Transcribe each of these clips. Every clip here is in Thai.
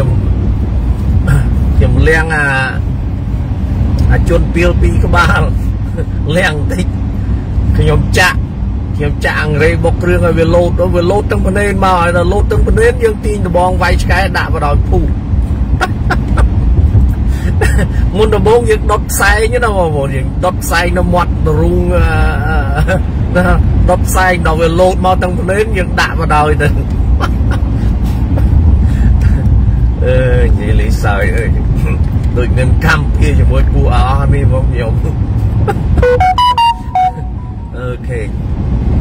ខ្ញុំលាងអាជន់ពីល2ក្បាលលាងតិចខ្ញុំចាក់អង្រេបុកគ្រឿងឲ្យវាលោតទៅវាលោតទាំងប្រណេនមកឲ្យដល់លោតទាំងប្រណេនយើងទាញដបងវាយឆ្កែដាក់បណ្ដោយភូមិមុនដំបូងយើងដុតផ្សែងណាបងប្អូនយើងដុតផ្សែងនៅមាត់រូងដុតផ្សែងដល់វាលោតមកទាំងប្រណេនយើងដាក់បណ្ដោយទៅនិយាយលេងសើចអើយដូចមានកម្មភារជាមួយគូអស់នេះបងខ្ញុំអូខេ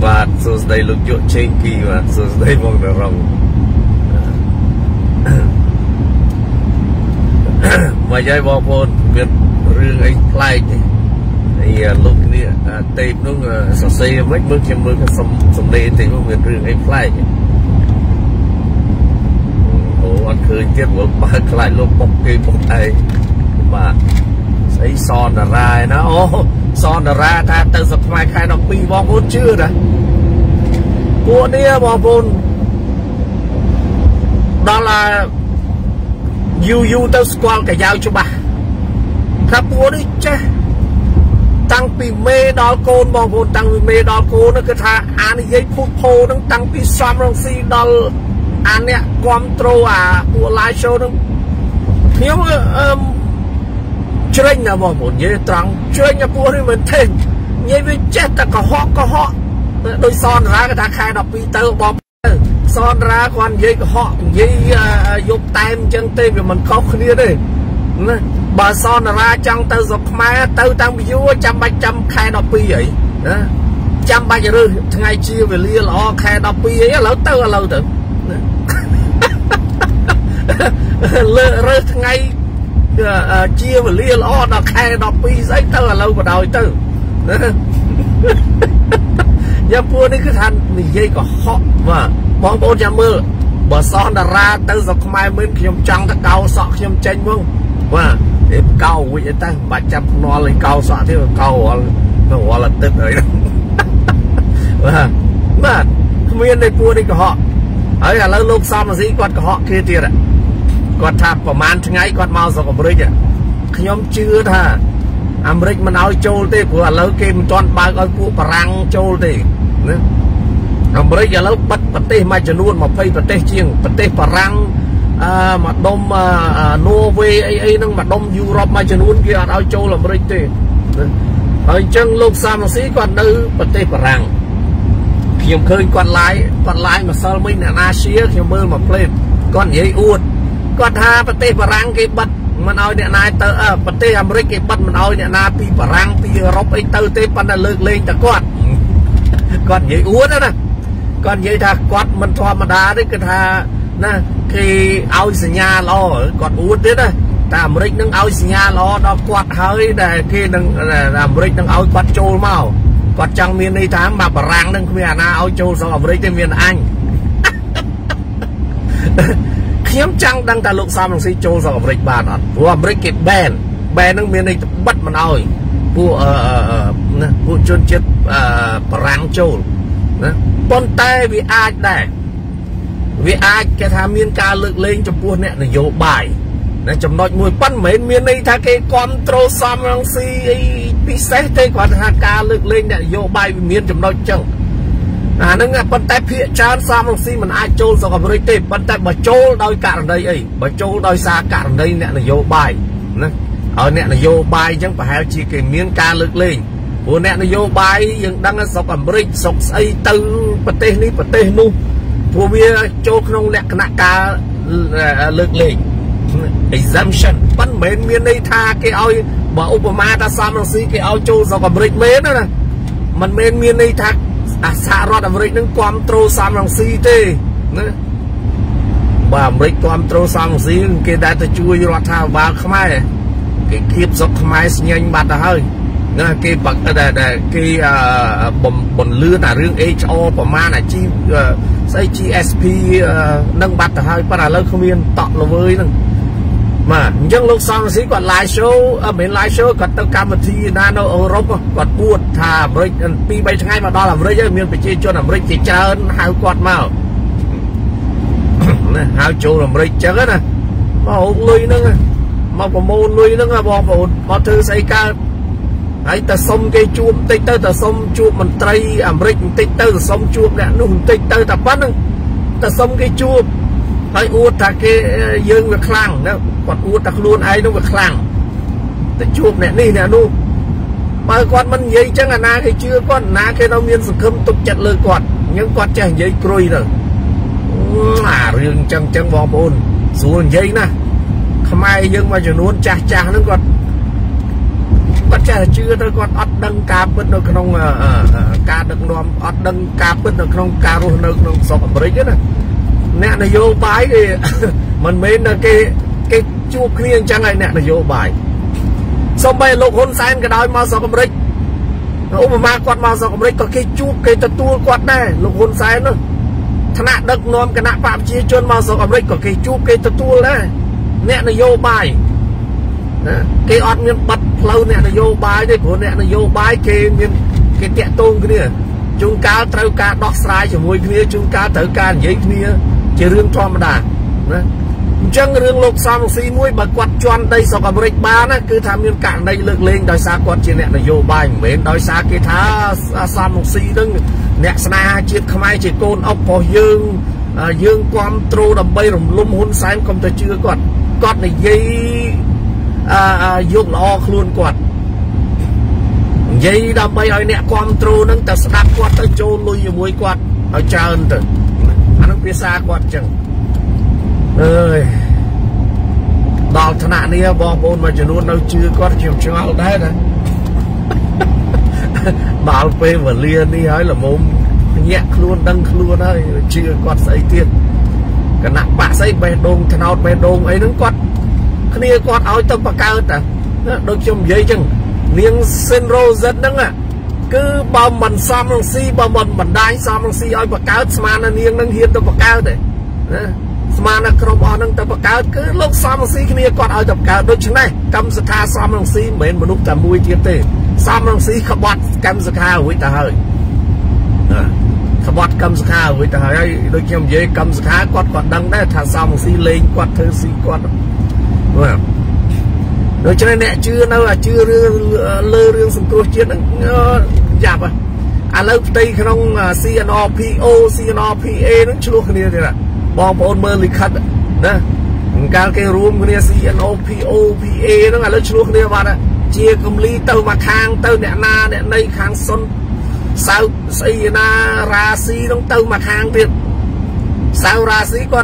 បាទសួស្តីលោកយកចេកគីបាទសួស្តីបងតារងមកយាយបងប្អូនមានរឿងអីប្លែកទេហើយលោកនេះតេបនោះសរសេរមិនមើលខ្ញុំមើលសំលេងតិចមកមានរឿងអីប្លែកអូអត់ឃើញទៀតមកបើខ្លាចលោកបុកគេបុកឯងបាទស្អីសនតារាឯណាអូសនតារាថាទៅសប្តាហ៍ខែ12បងប្អូនជឿណាពួកនេះបងប្អូនដល់យូរទៅស្គាល់កាយាវច្បាស់ថាពួកនេះចេះតាំងពីមេដល់កូនបងប្អូនតាំងពីមេដល់កូនគឺថាអានិយាយភូតភោនឹងតាំងពីសំរងស៊ីដល់អាអ្នកគ្រប់ត្រូលអាពួក live show នឹងខ្ញុំជ្រេញណាបងប្អូននិយាយត្រង់ជ្រេញណាពួកនេះមិនថេញនិយាយវាចេះតែកុហកដោយសនរាគេថាខែ12ទៅបងសនរាគាត់និយាយកុហកនិយាយយកតែមអញ្ចឹងទេវាមិនខុសគ្នាទេណាបើសនរាចង់ទៅស្រុកខ្មែរទៅតាមយូរចាំបាច់ចាំខែ12ហើយណាចាំបាច់រើសថ្ងៃជាវេលាល្អខែ12អីឥឡូវទៅលើរើសថ្ងៃជាវេលាល្អដល់ខែ12ស្អីទៅឥឡូវបដ ôi ទៅយ៉ាពួកនេះគឺថានិយាយកុហកបាទបងប្អូនចាំមើលបើសនតារាទៅស្រុកខ្មែរមិនខ្ញុំចង់ទៅកោសក់ខ្ញុំចេញមកបាទឯកោវិញអីទៅបាច់ចាប់ភ្នាល់ឯកោសក់ទៀតកោរាល់ទឹកហើយបាទគ្មានឯពួកនេះកុហកហើយឥឡូវលោកសំស៊ីគាត់កុហកគ្នាទៀតគាត់ថាប្រហែលថ្ងៃគាត់មកស្រុកអាមេរិកខ្ញុំជឿថាអាមេរិកមិនឲ្យចូលទេព្រោះឥឡូវគេមិនទាន់បើកឲ្យពួកបារាំងចូលទេណាអាមេរិកឥឡូវបិទប្រទេសមួយចំនួន20ប្រទេសជាងប្រទេសបារាំងមកដុំន័រវេអីហ្នឹងមកដុំយូរ៉ុបមួយចំនួនគេអត់ឲ្យចូលអាមេរិកទេហើយអញ្ចឹងលោកសំស៊ីគាត់នៅប្រទេសបារាំងខ្ញុំឃើញគាត់ឡាយម្សិលមិញអ្នកណាជាខ្ញុំមើលមកផ្លេតគាត់និយាយអួតគាត់ថាប្រទេសបារាំងគេបិទមិនឲ្យអ្នកណាទៅប្រទេសអាមេរិកគេបិទមិនឲ្យអ្នកណាពីបារាំងពីអឺរ៉ុបអីទៅទេប៉ុន្តែលើកលែងតែគាត់និយាយអួតណាគាត់និយាយថាគាត់មិនធម្មតាទេគាត់ថាណាគេឲ្យសញ្ញាល្អគាត់អួតទៀតណាតែអាមេរិកនឹងឲ្យសញ្ញាល្អដល់គាត់ហើយដែលគេនឹងអាមេរិកនឹងឲ្យគាត់ចូលមកគាត់ចង់មានន័យថាបាបារាំងនឹងគ្មានអាណាឲ្យចូលស្រុកអាមេរិកទេមានអញខ្ញុំចង់ដឹងថាលោកសំរងស៊ីចូលស្រុកអាមេរិកបានអត់ព្រោះអាមេរិកគេបែននឹងមានន័យបិទមិនឲ្យពួកពួកជនជាតិបារាំងចូលណាប៉ុន្តែវាអាចគេថាមានការលើកលែងចំពោះអ្នកនយោបាយណាចំណុចមួយប៉ុន្តែមិនមានន័យថាគេគ្រប់ត្រូលសំរងស៊ីអីពិសេសទេគាត់ថាការលើកលែងអ្នកនយោបាយវាមានចំណុចចឹងអាហ្នឹងប៉ុន្តែភាគច្រើនសំរងស៊ីមិនអាចចូលស្រុកអាមេរិកទេប៉ុន្តែបើចូលដោយករណីអីបើចូលដោយសារករណីអ្នកនយោបាយណាឲ្យអ្នកនយោបាយចឹងប្រហែលជាគេមានការលើកលែងព្រោះអ្នកនយោបាយយើងដឹងថាស្រុកអាមេរិកស្រុកស្អីទៅប្រទេសនេះប្រទេសនោះព្រោះវាចូលក្នុងលក្ខណៈការលើកលែង exemption ប៉ុន្តែមិនមានន័យថាគេឲ្យបើឧបមាថាសំរងស៊ីគេឲ្យចូលស្រុកអាមេរិកមែនណាមិនមែនមានន័យថាអាសហរដ្ឋអាមេរិកនឹងគ្រប់ត្រូលសំរងស៊ីទេណាបើអាមេរិកគ្រប់ត្រូលសំរងស៊ីគេតែទៅជួយរដ្ឋាភិបាលខ្មែរគេគៀបស្រុកខ្មែរស្ញាញ់បាត់ទៅហើយណាគេបាក់តែគេបំលឿនអារឿង HR ប្រមាណអាជីពស្អី GSP នឹងបាត់ទៅហើយប៉ុន្តែឥឡូវគ្មានតក់ល្វើយនឹងបាទអញ្ចឹងលោកសំរងស៊ីគាត់ live show មិន live show គាត់ទៅកម្មវិធីណានៅអឺរ៉ុបគាត់ពួតថាអាមេរិក 2-3 ថ្ងៃមកដល់អាមេរិកហើយមានប្រជាជនអាមេរិកជាច្រើនហៅគាត់មកណាហៅចូលអាមេរិកអញ្ចឹងណា มาหกลุยนั่งมาประมูลลุยนั่งบอกว่ามาเธอใส่กาไอ้แต่สมเกจูมติดเตอร์แต่สมจูมมันไตรอเมริกติดเตอร์แต่สมจูมเนี่ยนุ่งติดเตอร์แต่ปั้นแต่สมเกจูมไอ้อูตาเกยืงกับคลังนะกดอูตาครูนไอ้นุ่งกับคลังแต่จูมเนี่ยนี่เนี่ยนุ่งบางคนมันยิ่งจังอะนาเคยเชื่อก้อนนาเคยเราเมียนสังคมตกจัดเลยกอดยังกอดแจงยิ่งกรุยเลยเรื่องจังจังบอลบอลส่วนยิ่งนะทำไมยังมาจะนู้นจ่าจ่านั่นกอดกอดจ่าเชื่อเรากอดอัดดังกาบเป็นเราขนมกาดังนอมอัดดังกาบเป็นเราขนมกาโรนเราขนมสอบอะไรกันนะเนี่ยนโยบายเลยมันไม่นะเกจูเคลียงจังเลยเนี่ยนโยบายสมัยโลกคนแซนก็ได้มาสอบอเมริกโอ้มากวาดมาสอบอเมริกก็เคยจูบเคยตะตัวกวาดได้โลกคนแซนเนาะธนาดักนอมคณะปราบชีจนมาสอบอเมริกก็เคยจูบเคยตะตัวได้เนี่ยนโยบายนะเคยอดเมียนปัดเราเนี่ยนโยบายได้ผลเนี่ยนโยบายเคยเมียนเคยเตะตรงกันเนี่ยจุงกาเต้าการดอกสายจะมวยกันเนี่ยจุงกาเต้าการใหญ่กันเนี่ยจะเรื่องธรรมดานะจังเรื่องโลกสามสีมวยบักวัดจวนได้สกับบริบาลนะคือทำเรื่องการได้เลือกเลงโดยสากลจีเนี่ยนโยบายเหม็นโดยสากิท้าสามสีดึงเนี่ยสนาจีขมายจีโกนเอาพอยืงความตรูดับไปรุ่มลุ่มหุ่นสายคงจะเชื่อก่อนก่อนในยี่ยกล้อคลุนก่อนยี่ดับไปไอเนี่ยความตรูนั่งแต่สกัดก่อนเอาโจลุยมวยก่อนเอาเชิญเถอะอันนั้นเป็นสากลจังเอ้ยดาวธนาเนี่ยบอกบนมาจะนู้นเราชื่อก็เฉียวเฉียวได้นะดาวเปย์เหมือนเรียนนี่ให้ละมุมแยกครัวดังครัวได้ชื่อก็ใส่เตี้ยขณะปะใส่ไปโดนธนาไปโดนไอ้นั่นก็เนี่ยก็เอาตั้งปากกาแต่โดนชมเยยจังเลี้ยงเซนโรเซนนั่งอ่ะคือบะหมันซามลังซีบะหมันบันไดซามลังซีไอ้ปากกาสมานะเลี้ยงนั่งเฮียตั้งปากกาแต่สมานักรบอนั่งแต่ประกาศคือโลกสามสีนี่ก่อนเอาจับกาโดยเช่นไรกำสกาสามลังสีเหมือนมนุษย์แต่มวยเทียเตะสามลังสีขบวัดกำสกาหัวตาเฮยขบวัดกำสกาหัวตาเฮยโดยเฉพาะเย่กำสกากอดกอดดังได้ถ้าสามลังสีเลงกอดเธอสีกอดโดยเช่นไรเนี่ยชื่อนั่นว่าชื่อเรื่องเรื่องสมตัวเชียนหยาบอ่ะอันเลิกตีขนมซีนอพีโอซีนอพีเอนั่นชั่วคดีเลยล่ะบอลบอลเมอร์ลิคัตนะการเกรูมคนนี้ CNOPOPA นั่นแหละแล้วช่วงคนนี้ว่านะเจียกุมลีเต้ามาคางเต้าเนี่ยนาเนี่ยในคางซนสาวซีนาราซีต้องเต้ามาคางเพียบสาวราซีก็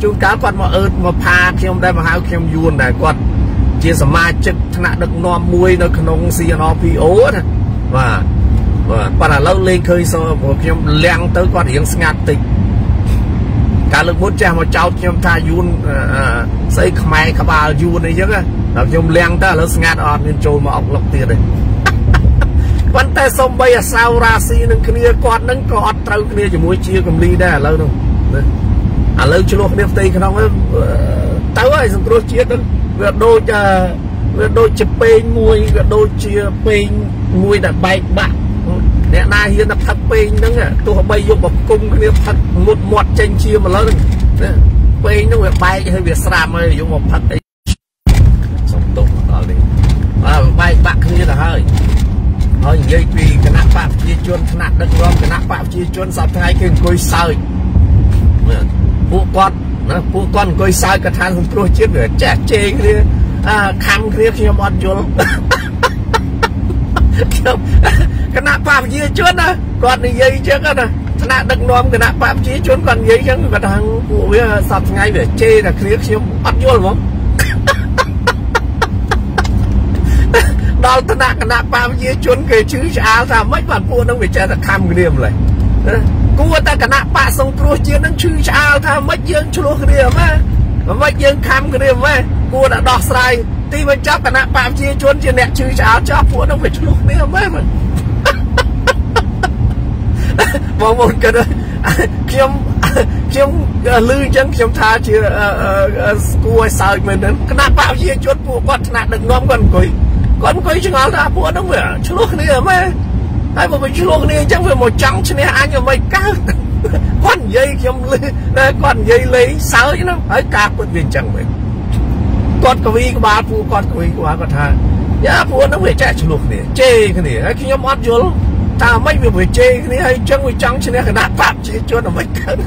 จุนก้าวก่อนมาเอิดมาพาเขียมได้มาหาเขียมยูนได้ก่อนเจียสมาชิกธนาดักนอมมวยในขนม CNOPO นะว่าปัญหาเราเลยเคยสอบเขียมเลี้ยงเต้าก่อนอย่างสงัดติดการเลือกมุดแจมมาเจ้าเทียมทายุนใส่ขมายขบายูนในเยอะเราเทียมเลี้ยงได้แล้วสงัดออกนินโจมาออกหลอกเตี้ยเลยวันแต่สมใบสาวราศีนั่งเคลียกอดนั่งกอดเต้าเคลียจะมวยเชียกับลีได้แล้วนึงอ่ะแล้วชโลกเดียบตีขนมเต้าไอ้สมโตเชียนั่งเวลาโดจะเป็นมวยเวลาโดเชียเป็นมวยแต่ใบบักเนี่ยนายเฮียนับทักเป็นนั่งอ่ะตัวใบยกแบบกุ้งเนี่ยทักหมดเจนเชียมาแล้วเนี่ยเป็นนั่งแบบใบให้เวียสรามเลยยกแบบทักไอ้สมตุกต่อเลยใบบักขึ้นนี่แต่เฮ้ยยัยปีคณะปราบชีจวนคณะดักรอมคณะปราบชีจวนสับไทยขึ้นกุยซอยผู้ก้อนกุยซอยกระทานหุ่นโปรเจกต์เหนือแจ๊กเจงเนี่ยคังเนี่ยเฮียมอดยนคณะปราบชีชวนนะก่อนนี้ยัยเจ้ากันนะคณะดักนอมคณะปราบชีชวนก่อนยัยยังกระทั่งผู้วิสับไงเดี๋ยวเจนะเคลียร์เชียมอัดยนมั้งดาวธนาคณะปราบชีชวนเคยชื่อชาสามไม่ผ่านผู้นั่งวิจารณ์คำเรียมเลยกูว่าแต่คณะปราบสงครามเชียนั่งชื่อชาทำไม่ยังชั่วเรียมไหมไม่ยังคำเรียมไหมกูว่าดอกสไลที่มันจับคณะปราบชีชวนเชียเนี่ยชื่อชาจับผู้นั่งวิจารณ์เรียมไหมมองบนกันเลยเขียมลือจังเขียมทาเชื่อกู้ไอ้สาวเหมือนนั้นขนาดเปล่าเชี่ยชดพวกก้อนขนาดหนึ่งน้อมก้อนกุยช่างเอาละพวกนั้นเหมือนชั่วโลกนี้ไหมไอ้พวกเป็นชั่วโลกนี้จังเป็นหมดจังชนิดอันยังไม่ก้าวก้อนใหญ่เขียมลือก้อนใหญ่เลยสาวนี่นะไอ้กากเป็นจังเหมือน กอดกวีกบาปูกอดกวีกบาก็ทานยาปูน้องเวจฉลุกเนี่ยเจกันเนี่ยไอ้ขี้ยมอัดยุลตาไม่มีเวจกันเนี่ยไอ้จังไอ้จังชนะขนาดปากเชี่ยชวนเอาไม่กัน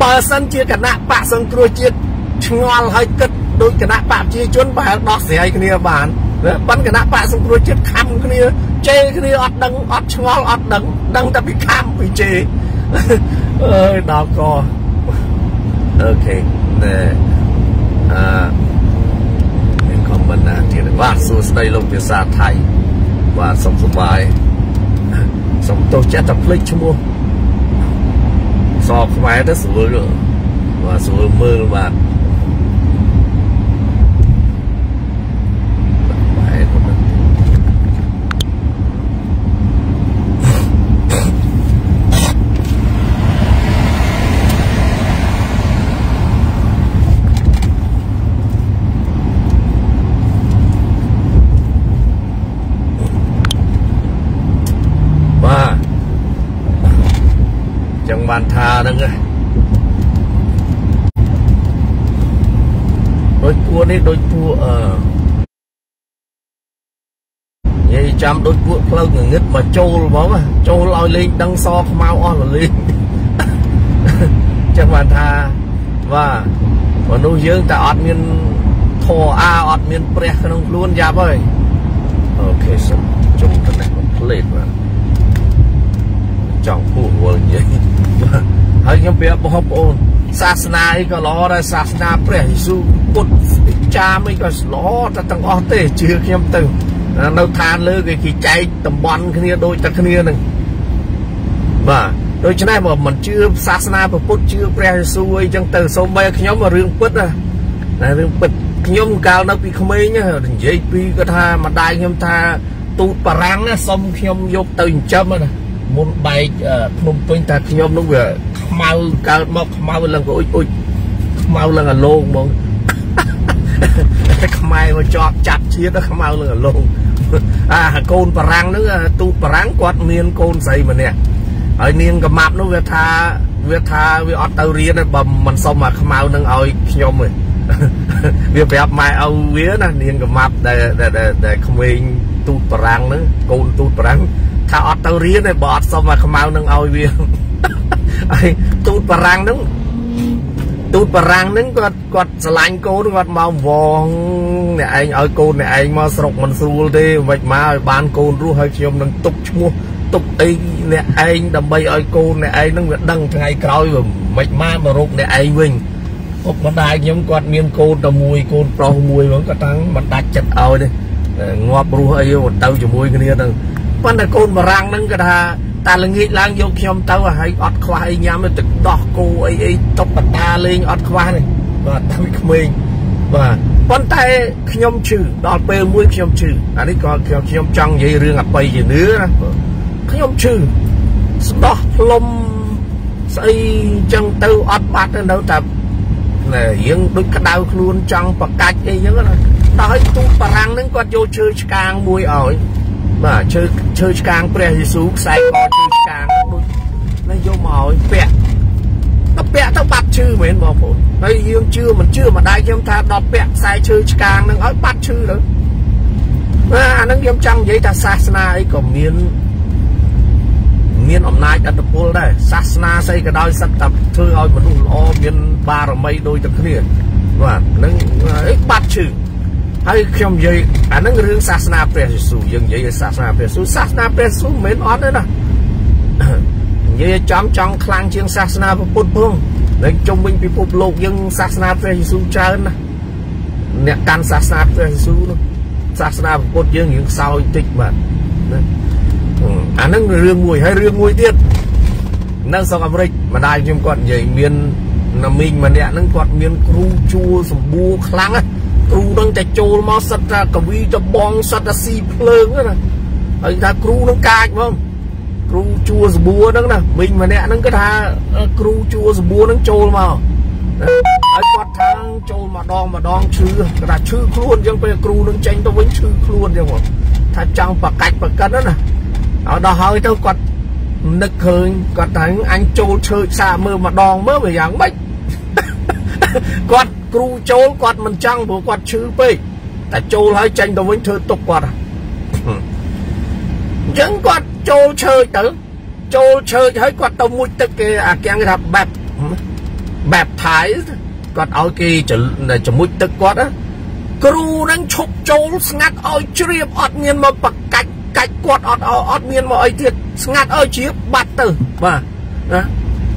บาสันเชี่ยขนาดปากสังกรูเชี่ยชงอลให้กัดโดยขนาดปากเชี่ยชวนบาดอกเสียกันเนี่ยบานแล้วปั้นขนาดปากสังกรูเชี่ยคำกันเนี่ยเจกันเนี่ยอัดดังอัดชงอลอัดดังดังแต่ไปคำไปเจดาวกอโอเคเนี่ยเป็นคอมบนาที่ว่าสูสได้ลงภาษาไทยว่าสมสบายสมโตเจตพลิกชั่วโมงสอบไว้ได้สวยเลยว่าสวยมือว่าบานทานั่งเลยโดยปูนี่โดยปูยัยจำโดยปูเราเงือกมาโจลบอกว่าโจลลอยลิงดังซอกเมาอ้อนลิงจังบานทาว่าวันนู้นเยอะแต่อดมีนโทอาอดมีนเปรี้ยขนมล้วนยาบ่อยโอเคสมจงกันนะมันเพลิดมาจังผู้หัวใหญ่เฮ้ยยังเปียบอบโอนศาสนาอีกล้อได้ศาสนาพระเยซูพุทธจาไม่ก็ล้อแต่ตั้งอเตเชื่อยังตึงเราทานเลยก็ขี้ใจตำบลคนนี้โดยแต่คนนี้หนึ่งบ่าโดยฉะนั้นบอกมันเชื่อศาสนาพระพุทธเชื่อพระเยซูไอ้จังตึงสมัยขย่มเรื่องพุทธนะเรื่องพุทธขย่มกาวนักปีขมิ้นเนี่ยเด็กปีก็ทามาได้ขย่มทาตูปรังนะสมขย่มยกตึงจำนะมุนใบพนมเป็นแต่ขยมน้องเวเมาเกิดมาเมาเรื่องก็อุ้ยเมาเรื่องโลงมึงแต่ขมายมาจอบจับเชียร์แล้วเมาเรื่องโลงโกนปรังนึกตูปรังกอดเมียนโกนใส่มันเนี่ยไอ้เนียนกับมาบนู้เวทาเวอตเตอรี่นั่นบ่มันสมมาขมายนั่งเอาขยมเลยเวียไปอับมาเอาเวียนะเนียนกับมาบแต่ขมายตูปรังนึกโกนตูปรังถ้าออตเรียนในบอดสมมาขมาวนึงเอาเวียงไอ้ตูดปรังนึงก็สลายโกนก็มาวองเนี่ยไอ้เอาโกนเนี่ยไอ้มาสกมันสู้ดิวัดมาบานโกนรู้ให้เชียมนึงตุกชั่วตุกตีเนี่ยไอ้ดำใบไอ้โกนเนี่ยไอ้นึงดังไงกลอยแบบวัดมารุกเนี่ยไอ้วิ่งพวกมันได้ยังกอดเมียนโกนตะมวยโกนเปล่ามวยมันก็ตั้งมันตัดจัดเอาดิงอบรู้ให้อยู่เต้าจะมวยกันเนี่ยนึงมันตะโกนมารังนั่งกระทาตาละงี้ล้างยกเขียมเต้าให้อดควายย้ำมันตึกดอกกูไอ้ตบปตาเลยอดควายเลยว่าทำให้ขมิ้นว่าปนไตเขียมชื่อดอกเปรี้ยวมวยเขียมชื่ออันนี้ก็เขียมจังยี่เรื่องอะไรยี่เนื้อนะเขียมชื่อดอกลมใส่จังเต้าอดบาดนั่นเดาแต่เนี่ยยังดึกกระดาวครูนจังปากกัดไอ้ยังอะไรต่อให้ตุ้งปรังนั่งก็โยชื่อกลางมวยอ่อยบ่าเชิดกลางเปรี้ยสูงใส่คอเชิดกลางนายโยมเอาเปรี้ยก็เปรี้ยต้องปัดชื่อเหมือนบอกผมนายยังชื่อมันชื่อมาได้ยังทาดอกเปรี้ยใส่เชิดกลางนั่งเอาปัดชื่อเลยนั่งยังจังยิ่งแต่ศาสนาไอ้ก็เมียนอำนาจอัตโพลได้ศาสนาใส่กระดอยสักตับเธอเอามันดูอ๋อเมียนบารมีโดยจากนี้ว่านั่งไอ้ปัดชื่อไอ้เขียมยิ่งอันนั้นเรื่องศาสนาพระเยซูยังยิ่งศาสนาพระเยซูเหม็นอ่อนเลยนะยิ่งจำจังคลางเชียงศาสนาพระพุทธพุ่งในจงวิ่งไปพบโลกยังศาสนาพระเยซูเจริญนะเนี่ยการศาสนาพระเยซูศาสนาพระพุทธยังเศร้าติดมาอันนั้นเรื่องมวยให้เรื่องมวยเดียดนั่งสองอเมริกมาได้ยิ่งก่อนยิ่งเมียนนามิงมาเนี่ยนั่งก่อนเมียนครูชูสมบูรณ์คลางนะครูต้องจะโจลมาสัตว์กวีจะบองสัตว์สีเพลิงนะไอ้ท่าครูต้องกายมั้งครูชัวสบัวนั่นนะมิงมาเนี่ยนั่นก็ท่าครูชัวสบัวนั่นโจลมาไอ้กอดทางโจลมาดองชื่อกระดาษชื่อครูนยังเป็นครูนั่งเจงต้องเว้นชื่อครูนยังวะถ้าจังปากกัดนั่นนะเอาดอกเฮยเท่ากอดนึกเคยกอดทางอันโจลเชิดซาเมื่อมาดองเมื่อไปอย่างไม่ quạt cù chốn quạt mình trăng của quạt chữ pแต่โจลให้จังตัววินเธอตกกว่าจังกว่าโจเชยเต๋อโจเชยให้กว่าตัวมุ้ยตะเกียอาแกงกระดับแบบถ่ายกว่าเอากีจะมุ้ยตะกว่านะครูนั่งชกโจสงัดเอาเชียบอดเงียนมาปักกัดกว่าอดเงียนมาไอเทียสงัดเอาเชียบบัดเต๋อมา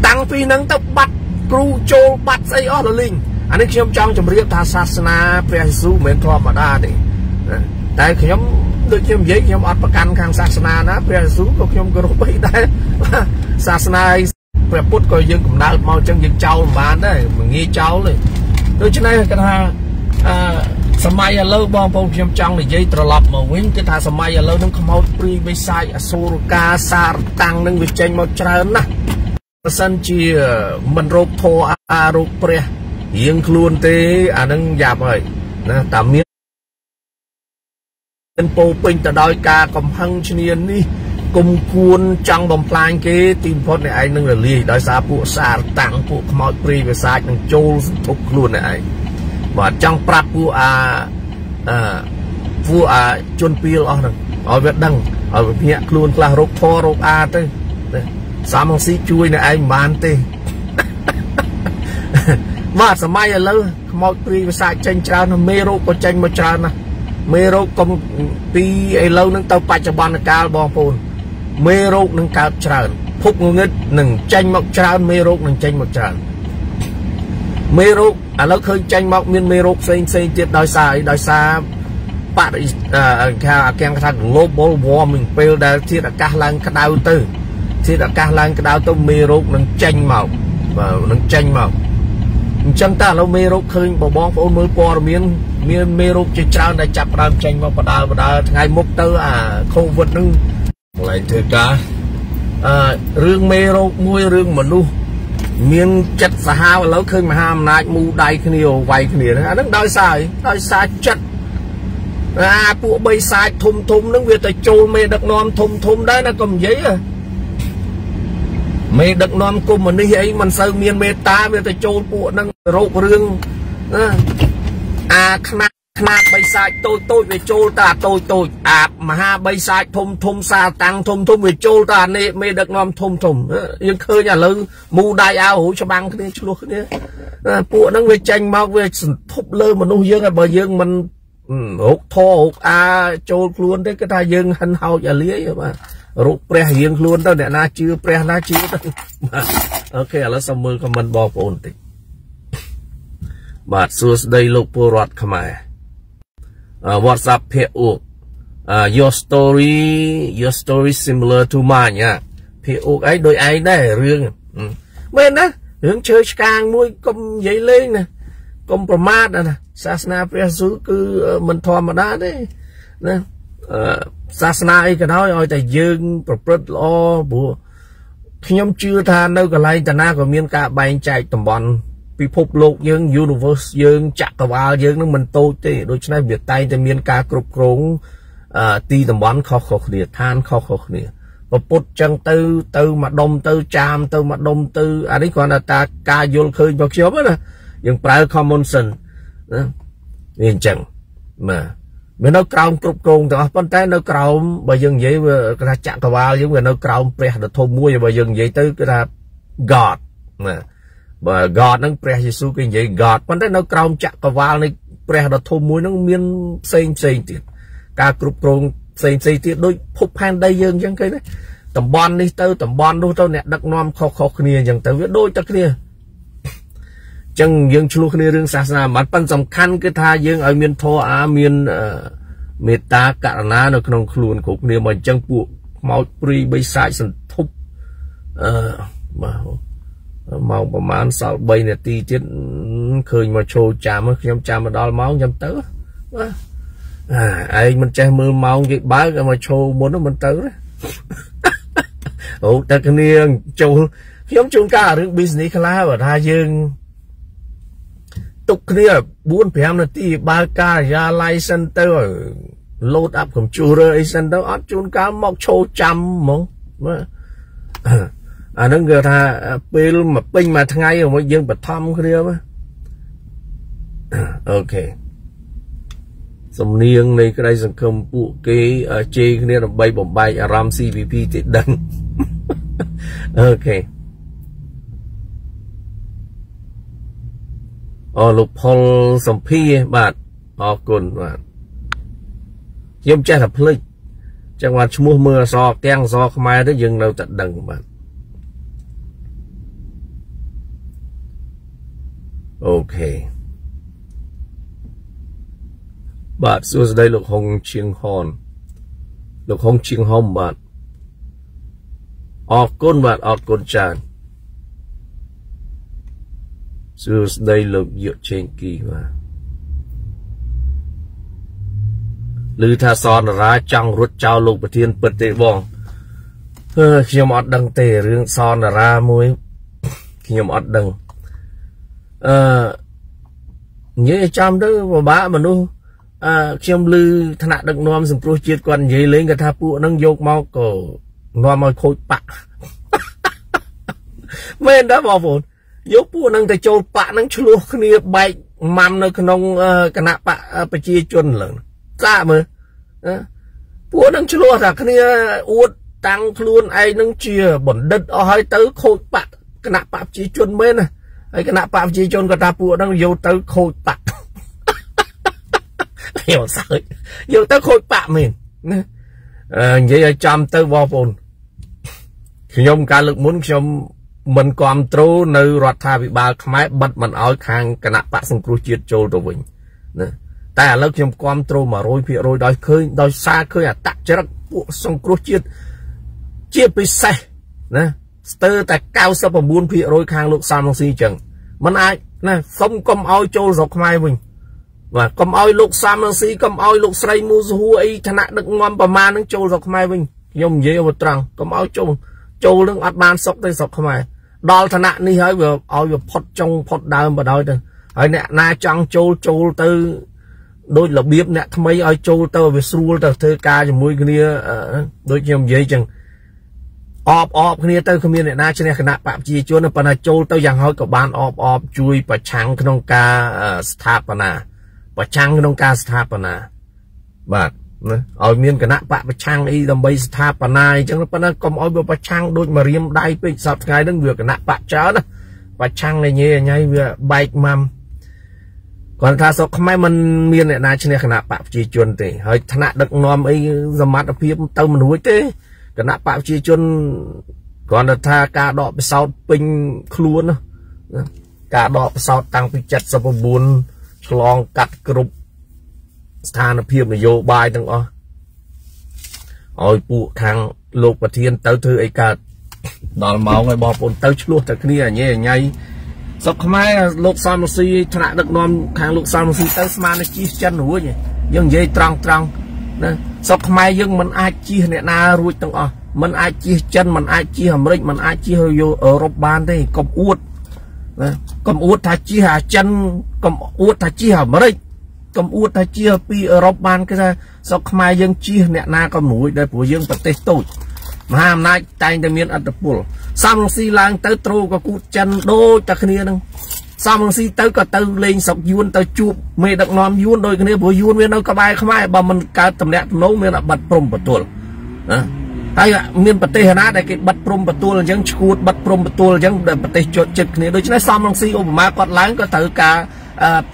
ตั้งปีนั่งตะบัดครูโจบัดใส่อดลิงอันนี้ขย่มจังจำเรียบทาศาสนาพระเยซูเหมือนทอมมาได้แต่ขย่มโดยขย่มเย้ขย่มอัดประกันทางศาสนานะพระเยซูก็ขย่มกระโดดไปได้ศาสนาพระพุทธก็ยังกลุ่มดาวมองจังยังเจ้าบ้านได้เหมือนงี้เจ้าเลยโดยฉะนั้นกันฮะสมัยเล่าบางคนขย่มจังเลยเย้ตลบมาวิ่งกันทาสมัยเล่าต้องขโมยปรีไปใส่สุรกาสารตังนั่งวิจัยมาเจริญนะสันจีมันโรคโทอารุเปรียยังคลุนเตอันนั้นหยาบเลยนะแต่เมียเป็นโปปิงแต่ดอยกากำพังชนีนี่กมกวนจังบอมพลายเกตีมพอดในไอ้นั่นเลยลีดอยซาปุซาต่างปุขมอดปรีไปซาจังโจลทุกคลุนในไอ้บ่จังปราบปูอาจนปีลอ่ะนั่นเอาเวทดังเอาเพี้ยคลุนกลางรกทอรกอาเต้สามองศีช่วยในไอ้มานเต้ว่าสมัยอะไรขมอตรีภาษาเชนจานะเมโรก็เชนมาจานะเมโรก็ปีไอ้เล่านั้นเตาปัจจุบันกาลบองปูนเมโรนั้นกาลจานพุกเงินหนึ่งเชนมาจานเมโรนั้นเชนมาจานเมโรอะแล้วเคยเชนมาเมียนเมโรเซนเจ็ดดอยซาปะแกงกระทะโลบอลวอร์มิงเปลดาที่ตะกาลังกระดาวตื้อที่ตะกาลังกระดาวตื้อเมโรนั้นเชนมานั้นเชนมาจังตาเราเมรุเคยบอกบ้องโอนมือปอร์เมียนเมรุจิตราได้จับรามใจมาประดาไงมุกเตอร์โควิดนึงอะไรเถิดกาเรื่องเมรุมวยเรื่องมนุษย์เมียนจัดสหาวแล้วเคยมาห้ามนายมูได้ขณีไวขณีนะนั่งได้สายจัดปูใบสายทมนั่งเวทแต่โจเมดักนอมทมได้นะก็ยิ่งเมดักนอมกุมมันนี่ไอ้มันเซอร์เมียนเมตาเมตาโจลปวดนั่งโรคเรื่องขนาดใบสายโตไปโจลตาโตอาบมหาใบสายทมซาตังทมไปโจลตาเนเมดักนอมทมยังเคยอย่าลืมมูได้เอาหูฉบังขึ้นชุลขึ้นเนี่ยปวดนั่งไปแจงมาไปทุบเลยมันนุ่งเยอะไงบ่เยอะมันหกท่อหกอาโจลกลวนได้ก็ได้ยังหันเฮาอย่าเลี้ยมารูปเปรียงล้วนเท่าเนี่ยนะชื่อเปรียนะชื่อโอเคแล้วสมือคำมันบอกโอนติบาทสุดได้ลูกปูรอดขมายWhatsApp เพื่ออุก your story similar to mine เนี่ยเพื่ออุกไอ้โดยไอ้ได้เรื่องเมื่อนะเรื่องเชิดกลางมวยกลมใหญ่เลยนะกลมประมาทนะศาสนาพระสุคือมันทอมาได้เลยนะศาสนาไอ้ก็น้อยเอาแต่ยืงประพฤติล้อบัวขย่มชื่อทานแล้วก็ไรแต่หน้าก็มีการแบ่งใจตำบลพิภพโลกยืง universe ยืงจักรวาลยืงนั่นมันโตเต้โดยฉะนั้นเบียดไตจะมีการกรุบกรงตีตำบลข้อเดียดทานข้อเดียดมาปุดจังตื้อมาดมตื้อจามตื้อมาดมตื้ออันนี้ก่อนตากายโยนเคยบอกเชียวไหมนะยังปลายคอมมอนเซนนะนี่จังมาเมื่อเรากล่าวกรุบกรงแต่ปัจจัยเรากล่าวบางอย่างยิ่งกระจักกระวาลยิ่งเมื่อเรากล่าวเปรียดทมวยบางอย่างยิ่งตื้อกระดับ God นั่งเปรียดเยซูกินยิ่ง God ปัจจัยเรากล่าวจักกระวาลในเปรียดทมวยนั่งมีนเซนติดการกรุบกรงเซนติดโดยพบแผ่นได้ยิ่งยังไงเนี่ยตำบลนี่ตื้อตำบลดูเท่าเนี่ยดักนอมข้อเนียอย่างแต่เวทโดยตะเนียจังยังชลูคในเรื่องศาสนามันเป็นสำคัญคือทายังเอาเมียนทออาเมียนเมตตาการนาในขนมครูนของเนี่ยมันจังปุกเมาปรีใบสายสันทุบเมาประมาณสาวใบเนี่ยตีเจ็ดเคยมาโชว์จามยำจามมาดอลเมาจำเต๋อไอ้มันใจมือเมาเก็บบ้าก็มาโชว์บนนั้นมันเต๋อโอ้แต่คนนี้จูยำจูงก้าเรื่องบิสเนสคลาสว่าทายังตุกเรียบบุญพยามนาทีบาการยาไลเซนเตอร์โหลดอัพของจูเรอไอเซนเตอร์อัพจูนกามอกโชว์จำมั้งอันนั้นเกิดท่าเปลมาปิ้งมาทั้งไงเอาไว้ยังประทำเรียบ ok sầm niêng này cái đây sầm cầm bộ cái chơi cái này là bay bom bay ram cvp chết đắng ok lục phong sầm phi bạn cồn bạn yếm cha thập lịchจังหวัดชมูเมือซอแกงซอขมายได้ยังเราจัดดังบ้านโอเคบาทส่วนใดลูกหงเชียงฮอนลูกหงเชียงฮอมบาทออกก้นบาทออกก้นจานส่วนใดลูกเยอะเชงกีมาหรือถ้าซอนร้ายจังรถเจ้าลงประเทียนเปิดเตะบองขยมอดดังเตะเรื่องซอนร้ายมวยขยมอดดังเนี่ยจำได้ว่าบ้ามันนู้ขยมลือถนัดดังนวมสัมปรเจียดกันยัยเล้งกับท่าปูนั่งโยกเมาก็นวมมาโคตรปะไม่ได้บอกผมโยกปูนั่งแต่โจปะนั่งชลูขณีใบมันในขนมคณะปะประเจียจนเลยกล้ามือพวกนังชลัวสักนี่อวดตังคลุนไอ้นังเชียบ่นดึดเอาให้เต๋อโคตรปะขณะปะจีจนเม้นไอ้ขณะปะจีจนก็ตาพวกนังโยเต๋อโคตรปะเหี่ยวใส่โยเต๋อโคตรปะเม้นนะอย่างไอ้จำเต๋อวอลปนขยมการเลือกมุนขยมมันความตรูในรัฐาวิบาลขมายบัดมันเอาทางขณะปะสังครูจีโจตัววิ่งนะแต่เราเขียนความตรงมาโรยเพียโรยดอยเคยดอยซาเคยตักเจรักพวกสงครามเจียดไปใส่นะเตอแต่เก้าสับบุญเพียโรยคางลูกสามลงสี่จังมันไอ้นะสมกมเอาโจรสกไม่มึงว่ากมเอาลูกสามลงสี่กมเอาลูกใส่มูสัวไอธนาดึกงอมประมาณนั้นโจรสกไม่มึงยมเยี่ยวตรังกมเอาโจรเรื่องอัดบานสกได้สกไม่ดอลธนานี่ให้แบบเอาแบบพดจงพดดาวมาดอยจังไอเนี่ยนายจังโจรเตอโดยเราเบียบเนี่ยทำไมไอ้โจเตอร์ไปสู้เตอร์เธอกาจะมวยกันเนี่ยโดยยังยัยจังออบกันเนี่ยเตอร์ขมิ้นเนี่ยน่าจะเนี่ยขณะปะจีจวนปนาโจเตอร์ยังห้อยกับบ้านออบจุยประชังขนมกาสถาปนาประชังขนมกาสถาปนาบาดนะเอาเมียนขณะปะประชังไอ้ดำใบสถาปนาจังแล้วปนากรมอ้อยประชังโดยมาเรียมได้ไปสับไงนั่งเบือขณะปะเจ้านะประชังในเงี้ยไงเบือใบมัมก่อนท้าสกทำไมมันมีเนี่ยนายชนิดขณะปะจีจวนตีเฮ้ยขณะดักนอมไอ้สมัติอภิมเติมมันหัวเต้ขณะปะจีจวนก่อนท้ากาดอกไปเสาปิงคล้วนกาดอกไปเสาตังไปจัดสมบูรณ์ฉลองกัดกรุบสถานอภิมโยบายตั้งอ๋อไอ้ปูทางโลกประเทียนเต้าเธอไอ้กาดอนเมาไอ้บอปนเต้าชลูทักเนี่ยเงี้ยไงสกไม้ลูกซามซีถนัดดักนอมทางลูกซามซีเติมมาในจีจันหัวเนี่ยยังเย่ตรังนะสกไม้ยังมันอาจีเนี่ยนารู้จังอ๋อมันอาจีจันมันอาจีอเมริกมันอาจีเฮโยเออรบบานได้กบอวดนะกบอวดทาจีหาจันกบอวดทาจีหาอเมริกกบอวดทาจีปีเออรบบานก็ได้สกไม้ยังจีเนี่ยนากบหนุ่ยได้ผัวยังประเทศตุมหาอำนาจใจแต่เมียนอัตปุลสามสีลางเตอร์โตรกับกูจันโดตะเคียนนั่งสามสีเตอร์กับเตอร์เลงสกยูนเตอร์จูบเมดักนอมยูนโดยกันเนี่ยผัวยูนเมียนเอากระบายเข้ามาบ่มันการตำแหน่งโน้มเมียนบัดปรมประตูนะไอ้เมียนประเทศนะแต่กิบัดปรมประตูยังชูดบัดปรมประตูยังเดินประเทศจดเจ็ดเนี่ยโดยใช้สามสีอุปมากอดล้างก็เตอร์กา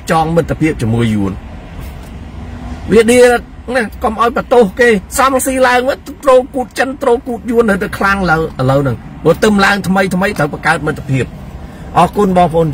จองมันตะเพียบจมูกยูนเวียดีนี่กอมอ้อยประตูเกยสามสี่ลางว่าโตรกูจันโตรกูยูนเดือดคลางเราหนึ่งว่าเติมลางทำไมแต่ประกาศมันจะเพียบออกคุณบอลฟอน